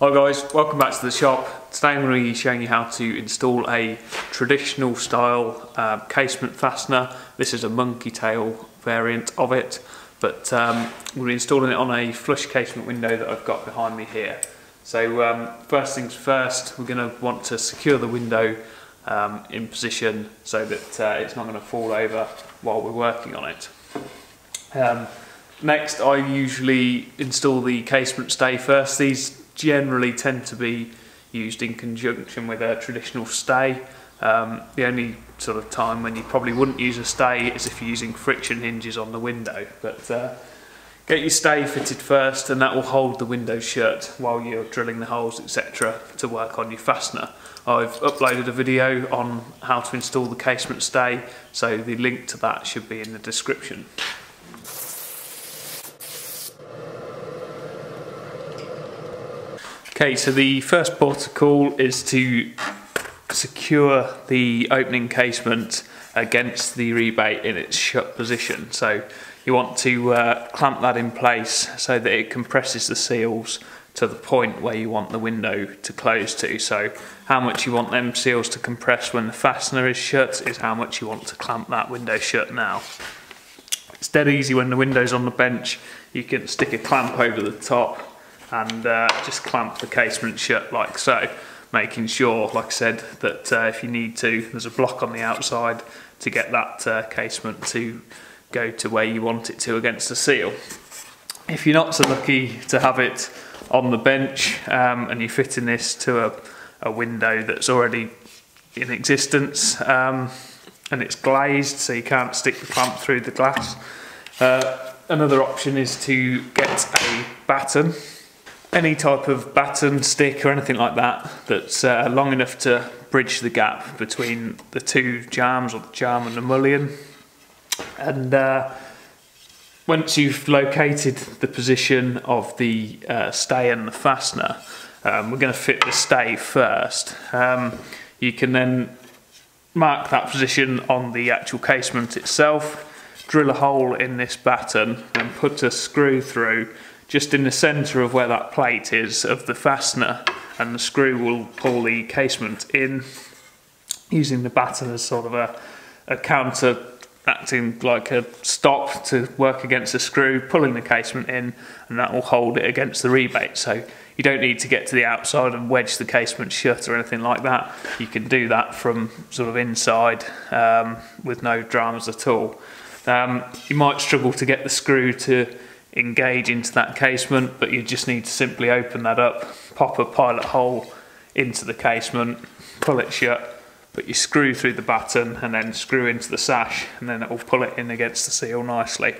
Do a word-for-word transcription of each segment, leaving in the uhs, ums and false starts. Hi guys, welcome back to the shop. Today I'm going to be showing you how to install a traditional style uh, casement fastener. This is a monkey tail variant of it, but um, we'll be installing it on a flush casement window that I've got behind me here. So um, first things first, we're going to want to secure the window um, in position so that uh, it's not going to fall over while we're working on it. Um, next, I usually install the casement stay first. These generally tend to be used in conjunction with a traditional stay. Um, the only sort of time when you probably wouldn't use a stay is if you're using friction hinges on the window, but uh, get your stay fitted first and that will hold the window shut while you're drilling the holes, etc., to work on your fastener. I've uploaded a video on how to install the casement stay, so the link to that should be in the description. Okay, so the first port of call is to secure the opening casement against the rebate in its shut position. So you want to uh, clamp that in place so that it compresses the seals to the point where you want the window to close to. So how much you want them seals to compress when the fastener is shut is how much you want to clamp that window shut now. It's dead easy when the window's on the bench. You can stick a clamp over the top and uh, just clamp the casement shut like so, making sure, like I said, that uh, if you need to, there's a block on the outside to get that uh, casement to go to where you want it to against the seal. If you're not so lucky to have it on the bench um, and you're fitting this to a, a window that's already in existence um, and it's glazed so you can't stick the clamp through the glass, uh, another option is to get a batten. Any type of batten, stick or anything like that that's uh, long enough to bridge the gap between the two jams, or the jam and the mullion. And uh, once you've located the position of the uh, stay and the fastener, um, we're going to fit the stay first. Um, you can then mark that position on the actual casement itself, drill a hole in this batten and put a screw through just in the centre of where that plate is of the fastener, and the screw will pull the casement in, using the batten as sort of a, a counter, acting like a stop to work against the screw, pulling the casement in, and that will hold it against the rebate. So you don't need to get to the outside and wedge the casement shut or anything like that. You can do that from sort of inside um, with no dramas at all. Um, you might struggle to get the screw to engage into that casement, but you just need to simply open that up, pop a pilot hole into the casement, pull it shut, put your screw through the batten and then screw into the sash, and then it will pull it in against the seal nicely.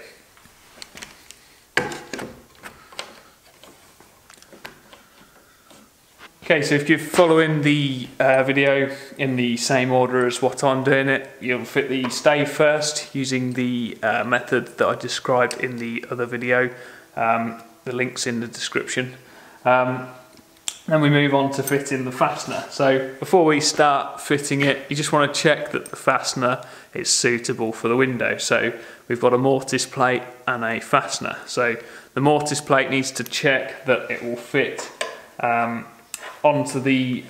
Okay, so if you're following the uh, video in the same order as what I'm doing it, you'll fit the stay first using the uh, method that I described in the other video. Um, the link's in the description. Um, then we move on to fitting the fastener. So before we start fitting it, you just want to check that the fastener is suitable for the window. So we've got a mortise plate and a fastener. So the mortise plate needs to check that it will fit um, onto the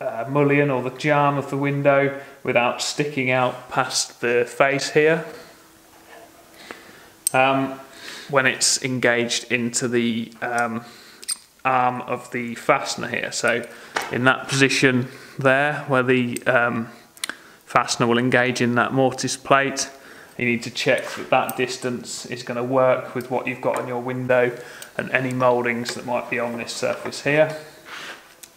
uh, mullion or the jamb of the window without sticking out past the face here um, when it's engaged into the um, arm of the fastener here. So in that position there where the um, fastener will engage in that mortise plate, you need to check that that distance is going to work with what you've got on your window and any mouldings that might be on this surface here.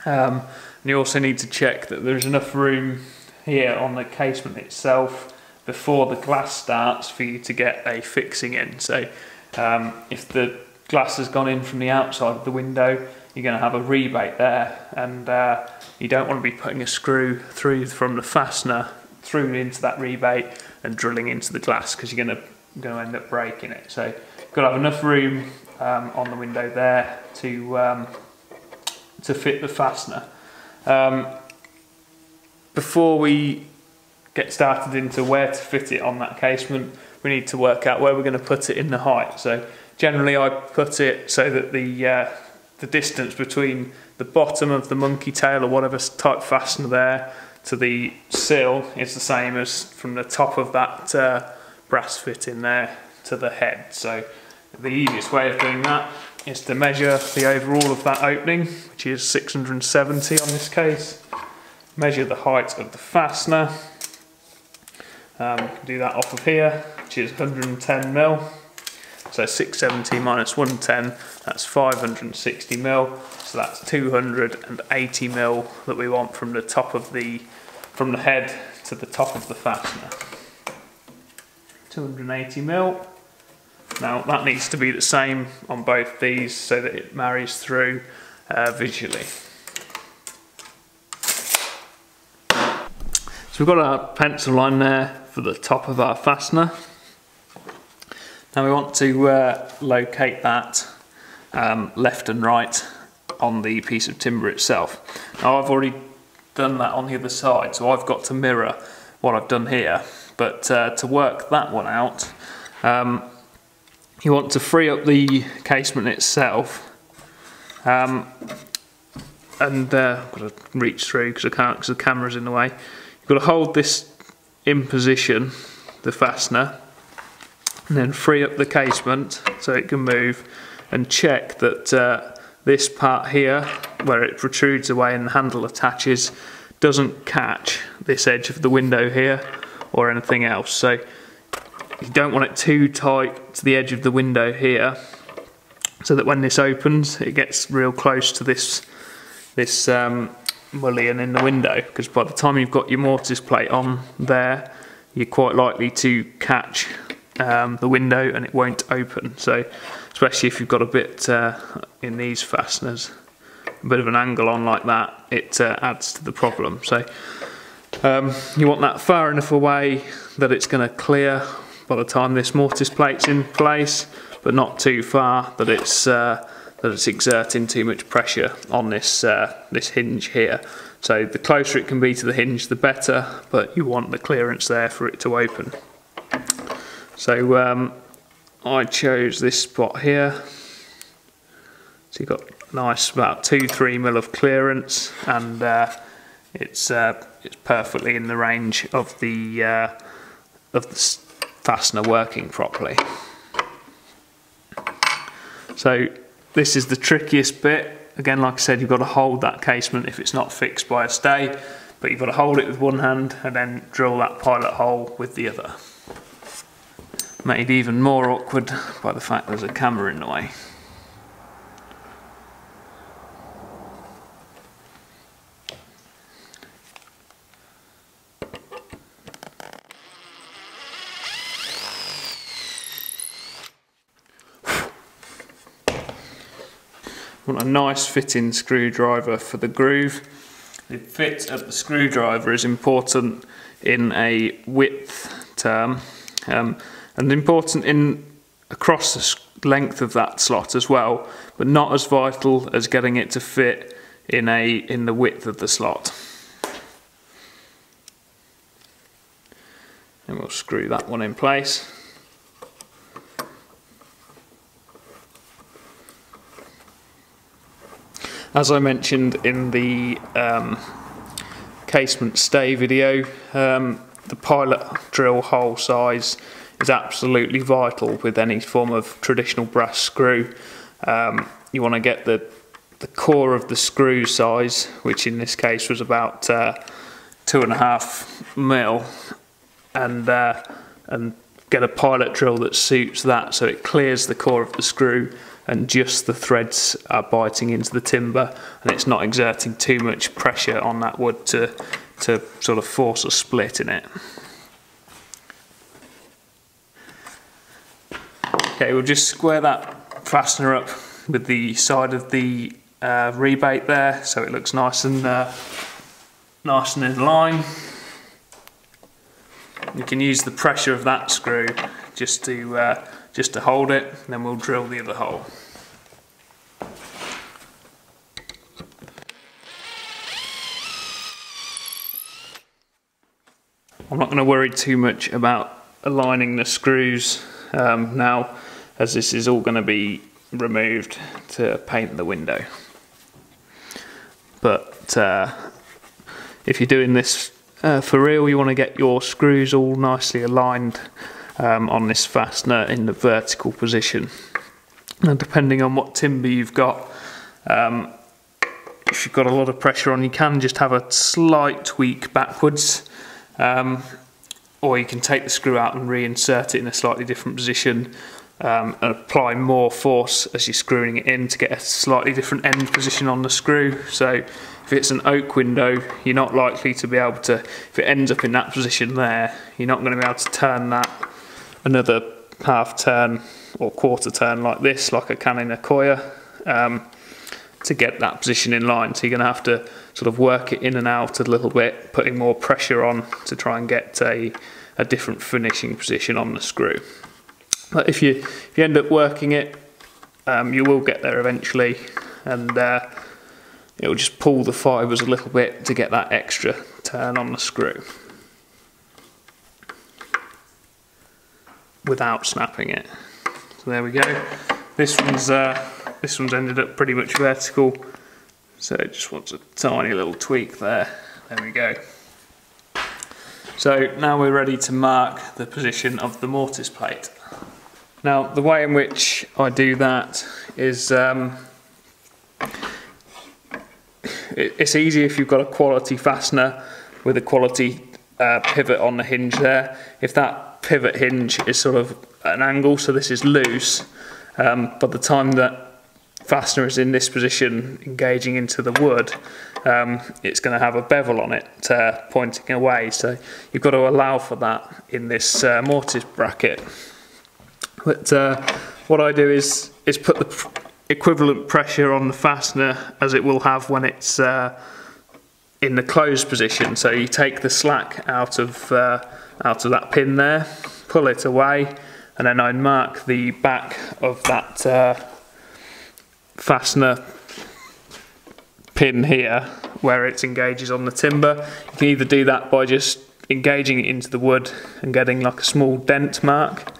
Um, and you also need to check that there's enough room here on the casement itself before the glass starts for you to get a fixing in. So um, if the glass has gone in from the outside of the window, you're going to have a rebate there, and uh, you don't want to be putting a screw through from the fastener through into that rebate and drilling into the glass, because you're going to, going to end up breaking it. So you've got to have enough room um, on the window there to um, to fit the fastener. Um, before we get started into where to fit it on that casement, we need to work out where we're going to put it in the height. So generally I put it so that the uh, the distance between the bottom of the monkey tail or whatever type fastener there to the sill is the same as from the top of that uh, brass fit in there to the head. So the easiest way of doing that is to measure the overall of that opening, which is six hundred and seventy on this case. Measure the height of the fastener. Um, do that off of here, which is one hundred and ten mil. So six hundred and seventy minus one hundred and ten, that's five hundred and sixty mil. So that's two hundred and eighty mil that we want from the top of the from the head to the top of the fastener. two hundred and eighty mil. Now that needs to be the same on both these so that it marries through uh, visually. So we've got our pencil line there for the top of our fastener. Now we want to uh, locate that um, left and right on the piece of timber itself. Now I've already done that on the other side, so I've got to mirror what I've done here. But uh, to work that one out, um, you want to free up the casement itself, um, and uh, I've got to reach through because I can't because the camera's in the way. You've got to hold this in position, the fastener, and then free up the casement so it can move, and check that uh, this part here, where it protrudes away and the handle attaches, doesn't catch this edge of the window here or anything else. So you don't want it too tight to the edge of the window here, so that when this opens it gets real close to this this um, mullion in the window, because by the time you've got your mortise plate on there you're quite likely to catch um, the window and it won't open. So especially if you've got a bit uh, in these fasteners, a bit of an angle on like that, it uh, adds to the problem. So um, you want that far enough away that it's going to clear by the time this mortise plate's in place, but not too far that it's uh, that it's exerting too much pressure on this uh, this hinge here. So the closer it can be to the hinge, the better. But you want the clearance there for it to open. So um, I chose this spot here. So you've got nice about two three mil of clearance, and uh, it's uh, it's perfectly in the range of the uh, of the fastener working properly. So this is the trickiest bit. Again, like I said, you've got to hold that casement if it's not fixed by a stay, but you've got to hold it with one hand and then drill that pilot hole with the other. Made even more awkward by the fact there's a camera in the way. Want a nice fitting screwdriver for the groove. The fit of the screwdriver is important in a width term, um, and important in across the length of that slot as well, but not as vital as getting it to fit in a in the width of the slot. And we'll screw that one in place. As I mentioned in the um, casement stay video, um, the pilot drill hole size is absolutely vital with any form of traditional brass screw. Um, you want to get the, the core of the screw size, which in this case was about uh, two and a half mil, and, uh, and get a pilot drill that suits that so it clears the core of the screw and just the threads are biting into the timber and it's not exerting too much pressure on that wood to, to sort of force a split in it. Okay, we'll just square that fastener up with the side of the uh, rebate there so it looks nice and, uh, nice and in line. You can use the pressure of that screw just to uh, just to hold it, and then we'll drill the other hole. I'm not going to worry too much about aligning the screws um, now, as this is all going to be removed to paint the window. But uh, if you're doing this uh, for real, you want to get your screws all nicely aligned um, on this fastener in the vertical position. Now, depending on what timber you've got, um, if you've got a lot of pressure on, you can just have a slight tweak backwards, um, or you can take the screw out and reinsert it in a slightly different position, um, and apply more force as you're screwing it in to get a slightly different end position on the screw. So if it's an oak window, you're not likely to be able to, if it ends up in that position there, you're not going to be able to turn that another half turn or quarter turn like this, like I can in a Accoya, um, to get that position in line. So you're going to have to sort of work it in and out a little bit, putting more pressure on to try and get a, a different finishing position on the screw. But if you, if you end up working it, um, you will get there eventually, and uh, it will just pull the fibres a little bit to get that extra turn on the screw without snapping it. So there we go. This one's uh, this one's ended up pretty much vertical, so it just wants a tiny little tweak there. There we go. So now we're ready to mark the position of the mortise plate. Now, the way in which I do that is, um, it's easy if you've got a quality fastener with a quality uh, pivot on the hinge there. If that pivot hinge is sort of an angle, so this is loose, um, by the time that fastener is in this position engaging into the wood, um, it's going to have a bevel on it uh, pointing away, so you've got to allow for that in this uh, mortise bracket. But uh, what I do is, is put the pr equivalent pressure on the fastener as it will have when it's uh, in the closed position. So you take the slack out of, uh, out of that pin there, pull it away, and then I mark the back of that uh, fastener pin here where it engages on the timber. You can either do that by just engaging it into the wood and getting like a small dent mark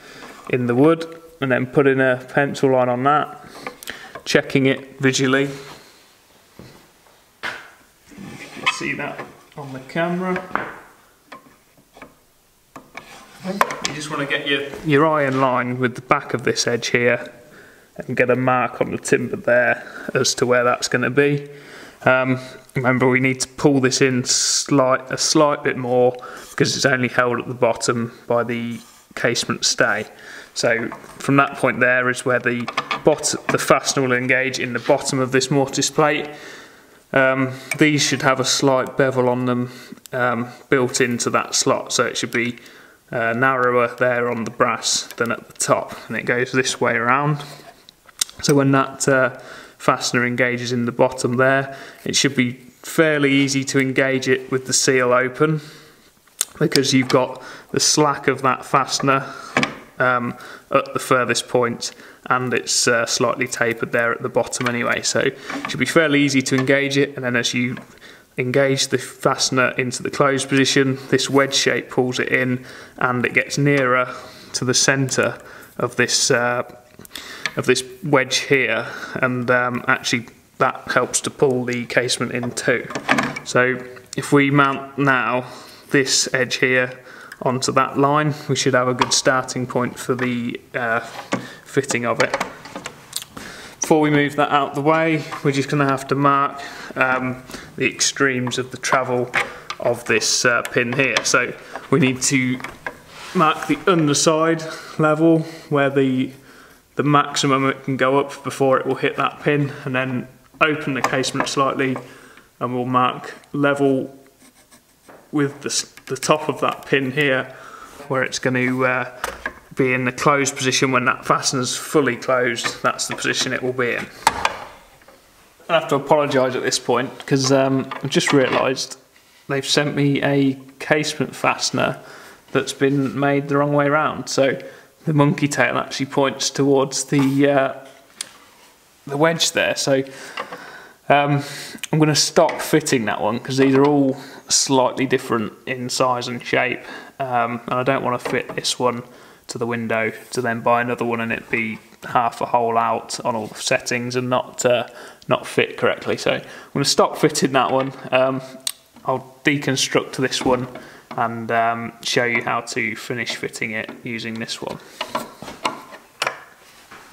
in the wood, and then put in a pencil line on that, checking it visually. You can see that on the camera. You just want to get your, your eye in line with the back of this edge here and get a mark on the timber there as to where that's going to be. Um, remember, we need to pull this in slight, a slight bit more because it's only held at the bottom by the casement stay. So from that point there is where the bot the fastener will engage in the bottom of this mortise plate. Um, these should have a slight bevel on them um, built into that slot, so it should be uh, narrower there on the brass than at the top, and it goes this way around. So when that uh, fastener engages in the bottom there, it should be fairly easy to engage it with the seal open, because you've got the slack of that fastener um, at the furthest point, and it's uh, slightly tapered there at the bottom anyway, so it should be fairly easy to engage it. And then as you engage the fastener into the closed position, this wedge shape pulls it in, and it gets nearer to the centre of this uh, of this wedge here, and um, actually that helps to pull the casement in too. So if we mount now this edge here onto that line, we should have a good starting point for the uh, fitting of it. Before we move that out the way, we're just going to have to mark um, the extremes of the travel of this uh, pin here. So we need to mark the underside level where the the maximum it can go up before it will hit that pin, and then open the casement slightly, and we'll mark level with the, the top of that pin here where it's going to uh, be in the closed position. When that fastener's fully closed, that's the position it will be in. I have to apologise at this point because um, I've just realised they've sent me a casement fastener that's been made the wrong way round, so the monkey tail actually points towards the, uh, the wedge there. So um, I'm going to stop fitting that one because these are all slightly different in size and shape, um, and I don't want to fit this one to the window to then buy another one and it be half a hole out on all the settings and not uh, not fit correctly. So I'm going to stop fitting that one. Um, I'll deconstruct this one and um, show you how to finish fitting it using this one.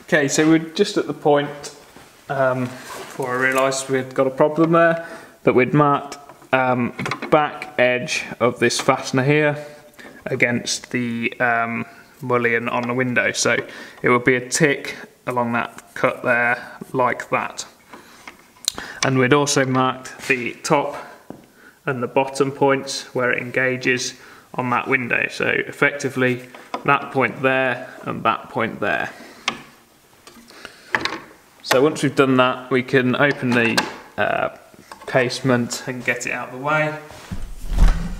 Okay, so we're just at the point um, before I realised we'd got a problem there, that we'd marked um, the back edge of this fastener here against the um, mullion on the window, so it would be a tick along that cut there like that. And we'd also marked the top and the bottom points where it engages on that window, so effectively that point there and that point there. So once we've done that, we can open the uh, casement and get it out of the way.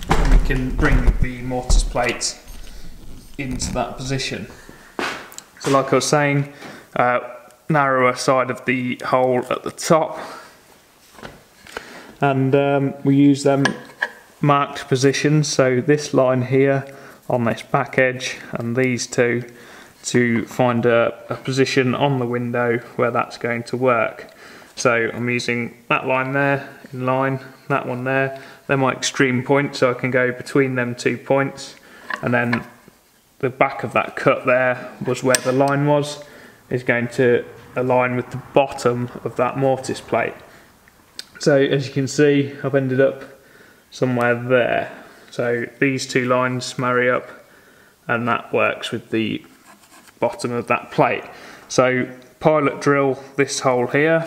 And we can bring the mortise plate into that position. So like I was saying, uh, narrower side of the hole at the top, and um, we use them marked positions, so this line here on this back edge and these two, to find a, a position on the window where that's going to work. So I'm using that line there in line, that one there, they're my extreme points, so I can go between them two points, and then the back of that cut there was where the line was, is going to align with the bottom of that mortise plate. So as you can see, I've ended up somewhere there. So these two lines marry up and that works with the bottom of that plate. So pilot drill this hole here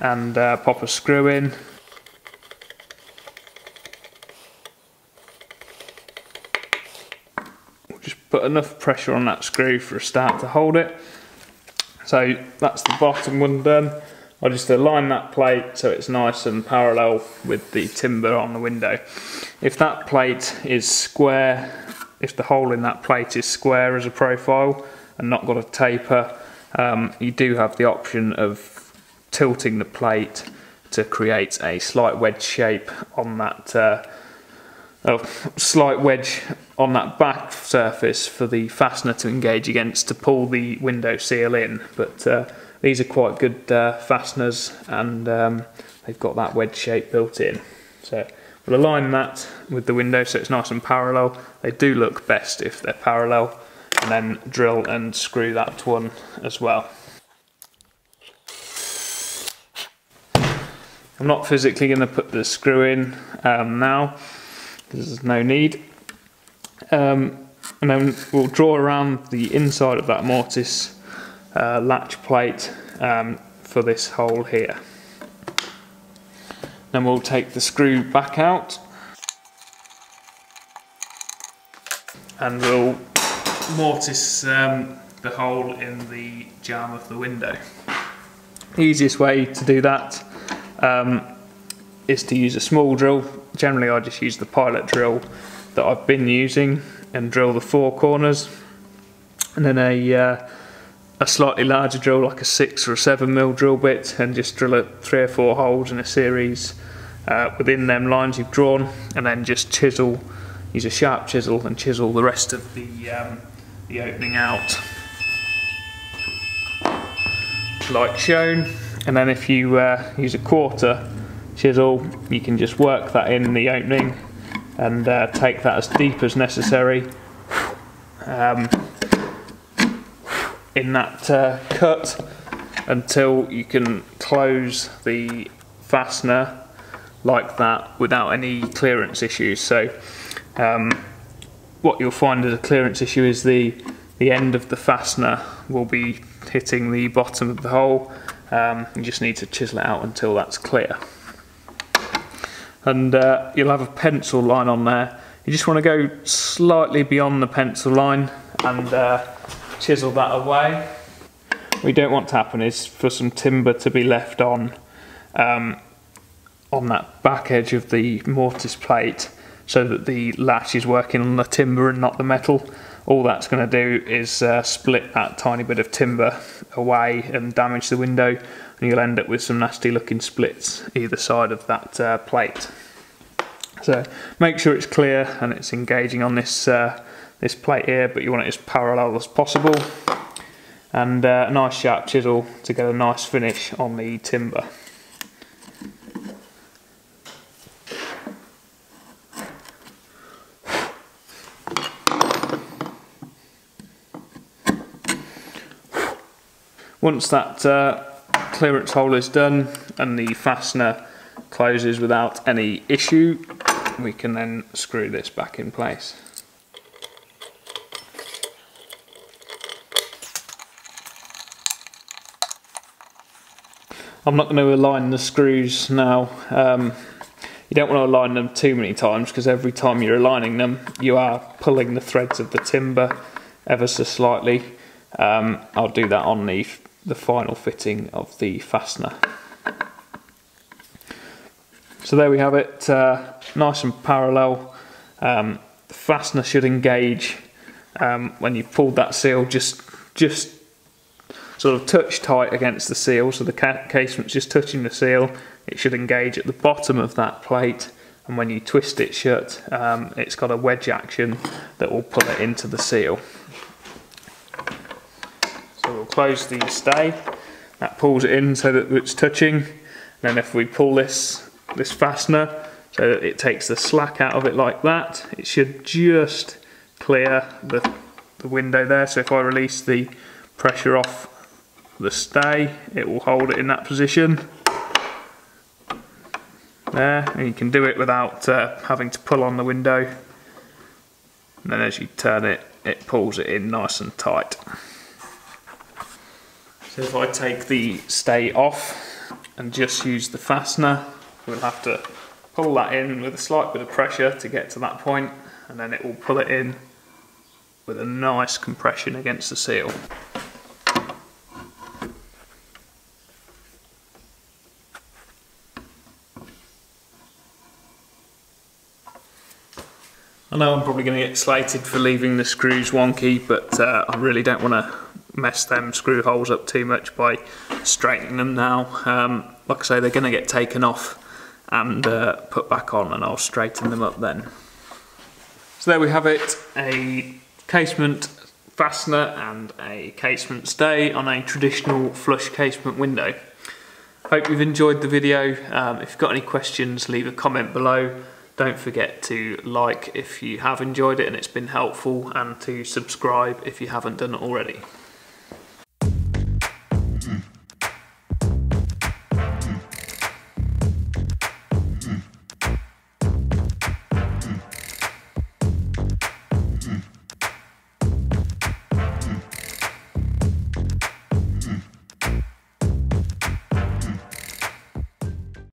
and uh, pop a screw in. Put enough pressure on that screw for a start to hold it. So that's the bottom one done. I'll just align that plate so it's nice and parallel with the timber on the window. If that plate is square, if the hole in that plate is square as a profile and not got a taper, um, you do have the option of tilting the plate to create a slight wedge shape on that uh, a slight wedge on that back surface for the fastener to engage against to pull the window seal in. But uh, these are quite good uh, fasteners and um, they've got that wedge shape built in. So we'll align that with the window so it's nice and parallel. They do look best if they're parallel, and then drill and screw that one as well. I'm not physically going to put the screw in um, now. There's no need. Um, and then we'll draw around the inside of that mortise uh, latch plate um, for this hole here. Then we'll take the screw back out and we'll mortise um, the hole in the jamb of the window. The easiest way to do that um, is to use a small drill. Generally I just use the pilot drill that I've been using and drill the four corners, and then a, uh, a slightly larger drill like a six or a seven mil drill bit, and just drill it three or four holes in a series uh, within them lines you've drawn, and then just chisel, use a sharp chisel and chisel the rest of the, um, the opening out like shown. And then if you uh, use a quarter chisel, you can just work that in the opening and uh, take that as deep as necessary um, in that uh, cut until you can close the fastener like that without any clearance issues. So um, what you'll find as a clearance issue is the, the end of the fastener will be hitting the bottom of the hole. Um, you just need to chisel it out until that's clear. And uh, you'll have a pencil line on there. You just want to go slightly beyond the pencil line and uh, chisel that away. What you don't want to happen is for some timber to be left on um, on that back edge of the mortise plate so that the latch is working on the timber and not the metal. All that's going to do is uh, split that tiny bit of timber away and damage the window, and you'll end up with some nasty looking splits either side of that uh, plate. So make sure it's clear and it's engaging on this, uh, this plate here, but you want it as parallel as possible, and uh, a nice sharp chisel to get a nice finish on the timber. Once that uh, clearance hole is done and the fastener closes without any issue, we can then screw this back in place. I'm not going to align the screws now. Um, you don't want to align them too many times, because every time you're aligning them you are pulling the threads of the timber ever so slightly. Um, I'll do that on the the final fitting of the fastener. So there we have it, uh, nice and parallel. Um, the fastener should engage um, when you pulled that seal, just just sort of touch tight against the seal, so the ca casement's just touching the seal. It should engage at the bottom of that plate, and when you twist it shut, um, it's got a wedge action that will pull it into the seal. Close the stay, that pulls it in so that it's touching. And then if we pull this this fastener so that it takes the slack out of it like that, it should just clear the, the window there. So if I release the pressure off the stay, it will hold it in that position there, and you can do it without uh, having to pull on the window, and then as you turn it, it pulls it in nice and tight. So if I take the stay off and just use the fastener, we'll have to pull that in with a slight bit of pressure to get to that point, and then it will pull it in with a nice compression against the seal. I know I'm probably going to get slated for leaving the screws wonky, but uh, I really don't want to mess them screw holes up too much by straightening them now. Um, like I say, they're going to get taken off and uh, put back on, and I'll straighten them up then. So there we have it, a casement fastener and a casement stay on a traditional flush casement window. Hope you've enjoyed the video. Um, if you've got any questions, leave a comment below. Don't forget to like if you have enjoyed it and it's been helpful, and to subscribe if you haven't done it already.